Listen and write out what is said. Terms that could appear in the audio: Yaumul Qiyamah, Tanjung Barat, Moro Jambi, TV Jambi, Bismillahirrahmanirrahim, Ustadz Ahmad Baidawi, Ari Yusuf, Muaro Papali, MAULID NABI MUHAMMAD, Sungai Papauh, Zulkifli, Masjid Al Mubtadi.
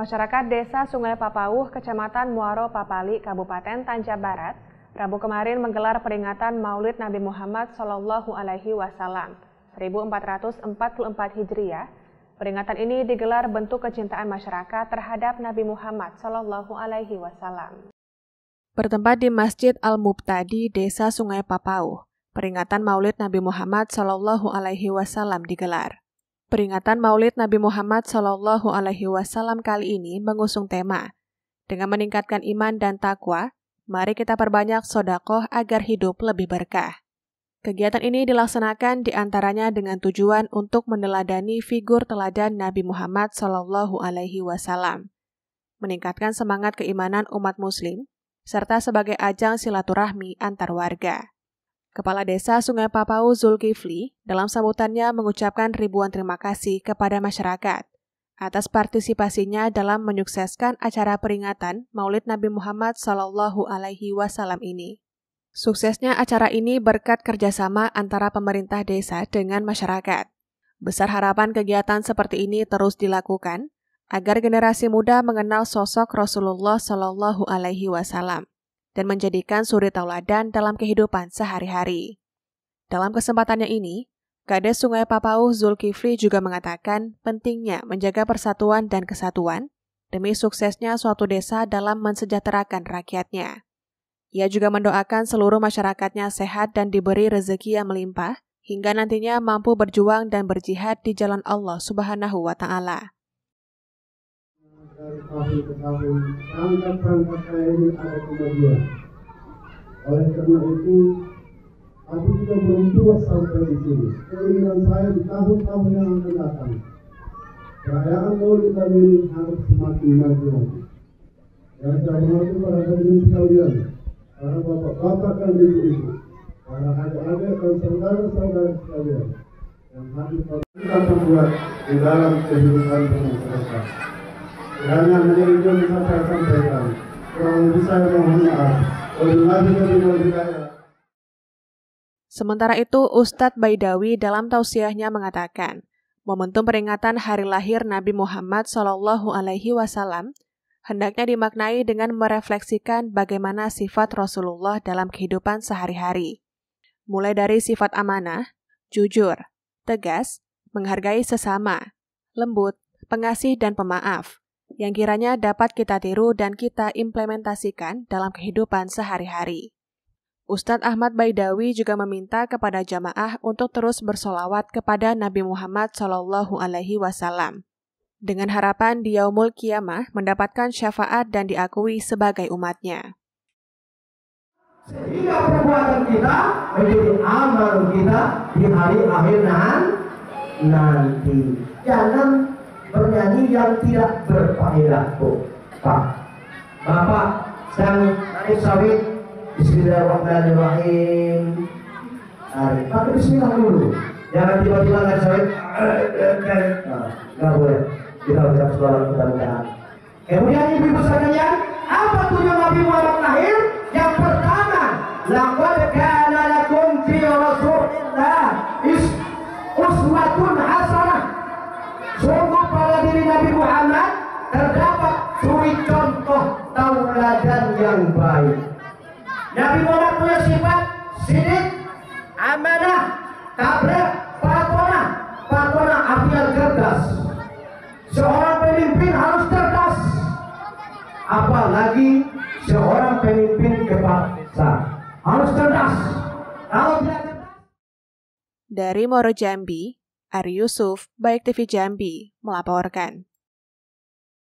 Masyarakat Desa Sungai Papauh, Kecamatan Muaro Papali, Kabupaten Tanjung Barat, Rabu kemarin menggelar peringatan Maulid Nabi Muhammad Shallallahu Alaihi Wasallam 1444 Hijriah. Peringatan ini digelar bentuk kecintaan masyarakat terhadap Nabi Muhammad Shallallahu Alaihi Wasallam. Bertempat di Masjid Al Mubtadi, Desa Sungai Papauh, peringatan Maulid Nabi Muhammad Shallallahu Alaihi Wasallam digelar. Peringatan Maulid Nabi Muhammad Shallallahu Alaihi Wasallam kali ini mengusung tema dengan meningkatkan iman dan takwa. Mari kita perbanyak sodakoh agar hidup lebih berkah. Kegiatan ini dilaksanakan diantaranya dengan tujuan untuk meneladani figur teladan Nabi Muhammad Shallallahu Alaihi Wasallam, meningkatkan semangat keimanan umat Muslim, serta sebagai ajang silaturahmi antar warga. Kepala Desa Sungai Papauh Zulkifli dalam sambutannya mengucapkan ribuan terima kasih kepada masyarakat atas partisipasinya dalam menyukseskan acara peringatan Maulid Nabi Muhammad Shallallahu Alaihi Wasallam ini. Suksesnya acara ini berkat kerjasama antara pemerintah desa dengan masyarakat. Besar harapan kegiatan seperti ini terus dilakukan agar generasi muda mengenal sosok Rasulullah Shallallahu Alaihi Wasallam dan menjadikan suri tauladan dalam kehidupan sehari-hari. Dalam kesempatannya ini, Kades Sungai Papauh Zulkifli juga mengatakan pentingnya menjaga persatuan dan kesatuan demi suksesnya suatu desa dalam mensejahterakan rakyatnya. Ia juga mendoakan seluruh masyarakatnya sehat dan diberi rezeki yang melimpah, hingga nantinya mampu berjuang dan berjihad di jalan Allah Subhanahu wa Ta'ala. Dari tahun ke tahun, perangkat saya ini ada kemajuan. Oleh karena itu, aku juga berjuang sampai di sini. Keinginan saya di tahun-tahun yang akan datang, perayaan Maulid Nabi harus semakin maju lagi. Yang saya mengaku para hadirin sekalian, para bapak-bapak dan ibu-ibu, para adik-adik dan saudara-saudara sekalian, yang harus kita perbuat di dalam kehidupan bermasyarakat. Jangan hanya itu bisa saya sampaikan. Kurang lebih saya mohon maaf. Sementara itu, Ustadz Baidawi dalam tausiahnya mengatakan, momentum peringatan hari lahir Nabi Muhammad Shallallahu Alaihi Wasallam hendaknya dimaknai dengan merefleksikan bagaimana sifat Rasulullah dalam kehidupan sehari-hari. Mulai dari sifat amanah, jujur, tegas, menghargai sesama, lembut, pengasih dan pemaaf, yang kiranya dapat kita tiru dan kita implementasikan dalam kehidupan sehari-hari. Ustadz Ahmad Baidawi juga meminta kepada jamaah untuk terus bersolawat kepada Nabi Muhammad Shallallahu Alaihi Wasallam dengan harapan di Yaumul Qiyamah mendapatkan syafaat dan diakui sebagai umatnya. Sehingga perbuatan kita menjadi amal kita di hari akhir nanti. Jangan bernyanyi yang tidak berfaedah, Pak. Bapak sang naik sawit, Bismillahirrahmanirrahim. Tarik, pakai bismillah dulu. Jangan tiba-tiba naik sawit. Nggak boleh. Kita ucap selawat mudah-mudahan. Kemudian ibu-ibu sekalian, apa tujuan Nabi Muhammad lahir? Yang pertama, laqad kana lakum fi Rasulillah uswatun hasanah. Sungguh pada diri Nabi Muhammad terdapat suri contoh tauladan yang baik. Nabi Muhammad punya sifat sidik, amanah, tabligh, fatonah. Fatonah artinya cerdas. Seorang pemimpin harus cerdas, apalagi seorang pemimpin kebangsaan harus cerdas. Dari Moro Jambi, Ari Yusuf, baik TV Jambi, melaporkan.